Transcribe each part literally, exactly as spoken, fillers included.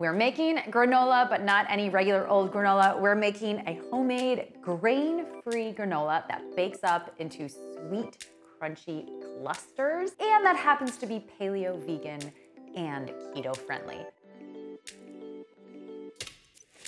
We're making granola, but not any regular old granola. We're making a homemade grain-free granola that bakes up into sweet, crunchy clusters, and that happens to be paleo, vegan, and keto-friendly.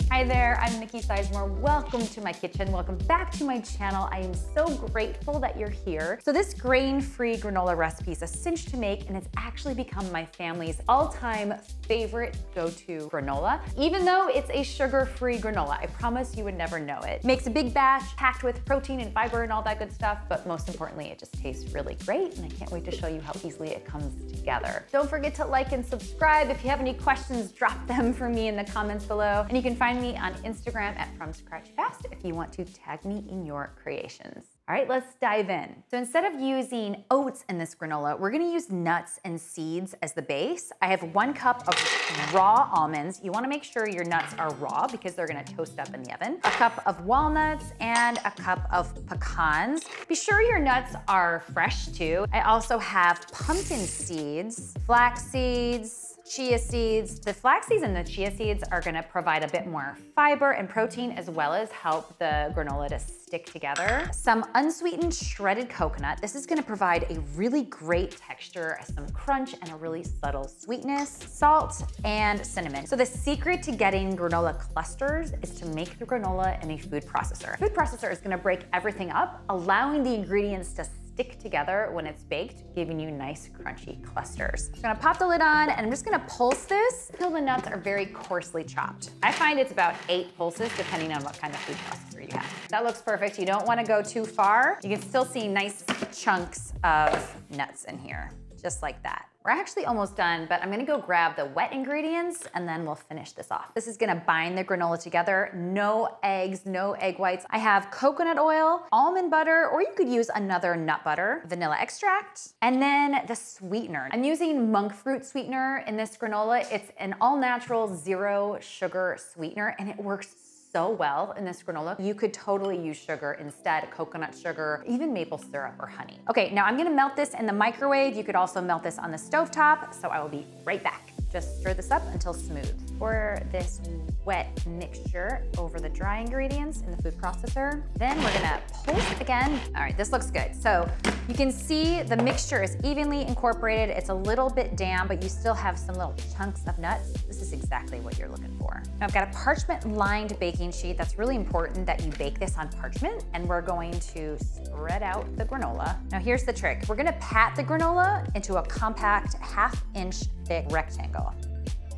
Hi there, I'm Nikki Sizemore. Welcome to my kitchen. Welcome back to my channel. I am so grateful that you're here. So this grain-free granola recipe is a cinch to make, and it's actually become my family's all-time favorite go-to granola, even though it's a sugar-free granola. I promise you would never know it. Makes a big batch, packed with protein and fiber and all that good stuff, but most importantly, it just tastes really great, and I can't wait to show you how easily it comes together. Don't forget to like and subscribe. If you have any questions, drop them for me in the comments below, and you can find me me on Instagram at From Scratch Fast if you want to tag me in your creations. All right, let's dive in. So instead of using oats in this granola, we're gonna use nuts and seeds as the base. I have one cup of raw almonds. You wanna make sure your nuts are raw because they're gonna toast up in the oven. A cup of walnuts and a cup of pecans. Be sure your nuts are fresh too. I also have pumpkin seeds, flax seeds, chia seeds. The flax seeds and the chia seeds are gonna provide a bit more fiber and protein as well as help the granola to stick together. Some unsweetened shredded coconut. This is gonna provide a really great texture, some crunch, and a really subtle sweetness. Salt and cinnamon. So the secret to getting granola clusters is to make the granola in a food processor. Food processor is gonna break everything up, allowing the ingredients to stick together when it's baked, giving you nice crunchy clusters. I'm gonna pop the lid on and I'm just gonna pulse this until the nuts are very coarsely chopped. I find it's about eight pulses depending on what kind of food processor you have. That looks perfect. You don't wanna go too far. You can still see nice chunks of nuts in here, just like that. We're actually almost done, but I'm gonna go grab the wet ingredients and then we'll finish this off. This is gonna bind the granola together. No eggs, no egg whites. I have coconut oil, almond butter, or you could use another nut butter, vanilla extract, and then the sweetener. I'm using monk fruit sweetener in this granola. It's an all-natural, zero sugar sweetener, and it works so well in this granola. You could totally use sugar instead, coconut sugar, even maple syrup or honey. Okay, now I'm gonna melt this in the microwave. You could also melt this on the stovetop, so I will be right back. Just stir this up until smooth. Pour this wet mixture over the dry ingredients in the food processor. Then we're gonna pulse again. All right, this looks good. So you can see the mixture is evenly incorporated. It's a little bit damp, but you still have some little chunks of nuts. This is exactly what you're looking for. Now I've got a parchment-lined baking sheet. That's really important that you bake this on parchment, and we're going to spread out the granola. Now here's the trick. We're gonna pat the granola into a compact half-inch thick rectangle.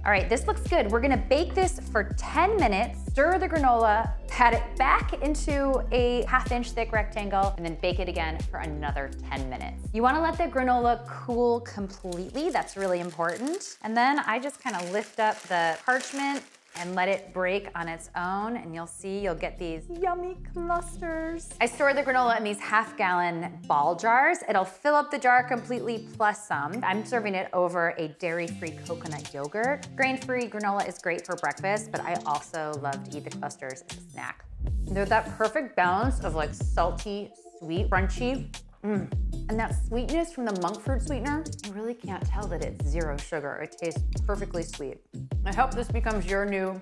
All right, this looks good. We're gonna bake this for ten minutes, stir the granola, pat it back into a half inch thick rectangle, and then bake it again for another ten minutes. You wanna let the granola cool completely, that's really important. And then I just kind of lift up the parchment and let it break on its own, and you'll see, you'll get these yummy clusters. I store the granola in these half gallon ball jars. It'll fill up the jar completely plus some. I'm serving it over a dairy-free coconut yogurt. Grain-free granola is great for breakfast, but I also love to eat the clusters as a snack. They're that perfect balance of like salty, sweet, crunchy, mm. And that sweetness from the monk fruit sweetener, I really can't tell that it's zero sugar. It tastes perfectly sweet. I hope this becomes your new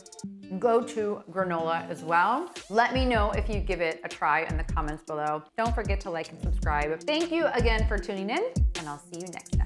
go-to granola as well. Let me know if you give it a try in the comments below. Don't forget to like and subscribe. Thank you again for tuning in, and I'll see you next time.